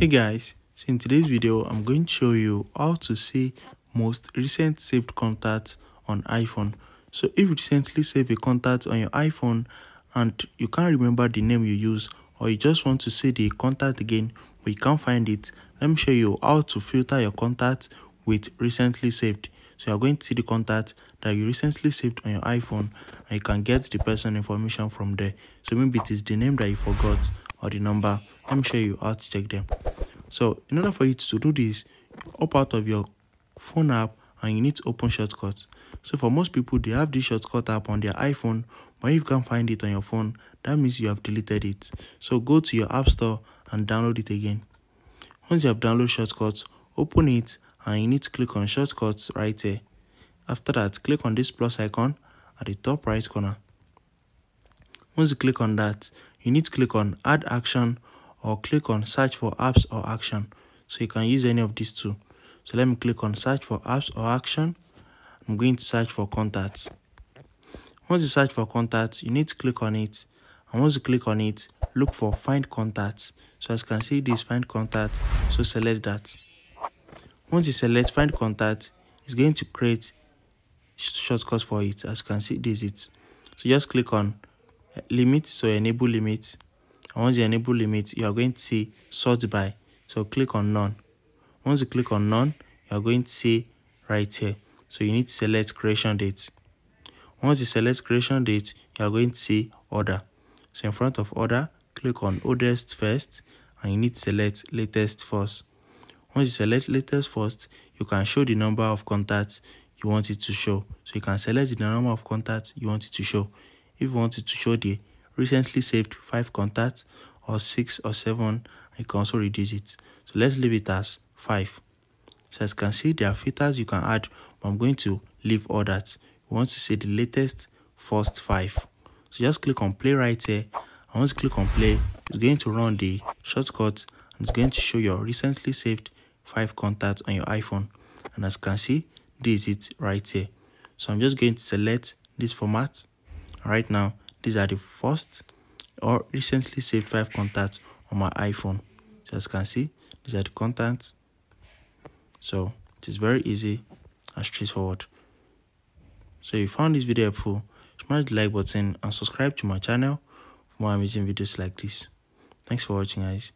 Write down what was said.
Hey guys, so in today's video I'm going to show you how to see most recent saved contacts on iPhone. So if you recently saved a contact on your iPhone and you can't remember the name you use, or you just want to see the contact again but you can't find it, let me show you how to filter your contacts with recently saved. So you're going to see the contact that you recently saved on your iPhone and you can get the person information from there. So maybe it is the name that you forgot or the number. Let me show you how to check them. So in order for you to do this, up out of your phone app and you need to open shortcuts. So for most people, they have this shortcut app on their iPhone, but if you can't find it on your phone, that means you have deleted it. So go to your app store and download it again. Once you have downloaded shortcuts, open it and you need to click on shortcuts right here. After that, click on this plus icon at the top right corner. Once you click on that, you need to click on add action or click on search for apps or action. So you can use any of these two. So let me click on search for apps or action. I'm going to search for contacts. Once you search for contacts, you need to click on it. And once you click on it, look for find contacts. So as you can see, this find contacts. So select that. Once you select find contacts, it's going to create shortcuts for it. As you can see, this is it. So just click on limit. So enable limit. And once you enable limit, you are going to see sort by. So click on none. Once you click on none, you are going to see right here. So you need to select creation date. Once you select creation date, you are going to see order. So in front of order, click on oldest first and you need to select latest first. Once you select latest first, you can show the number of contacts you want it to show. So you can select the number of contacts you want it to show. If you want it to show the recently saved 5 contacts or 6 or 7, you can also reduce it. So let's leave it as 5. So as you can see, there are filters you can add, but I'm going to leave all that. You want to see the latest first 5. So just click on play right here. And once you click on play, it's going to run the shortcut and it's going to show your recently saved 5 contacts on your iPhone. And as you can see, this is it right here. So I'm just going to select this format. Right now, these are the first or recently saved 5 contacts on my iPhone. So as you can see, these are the contacts. So it is very easy and straightforward. So if you found this video helpful, smash the like button and subscribe to my channel for more amazing videos like this. Thanks for watching, guys.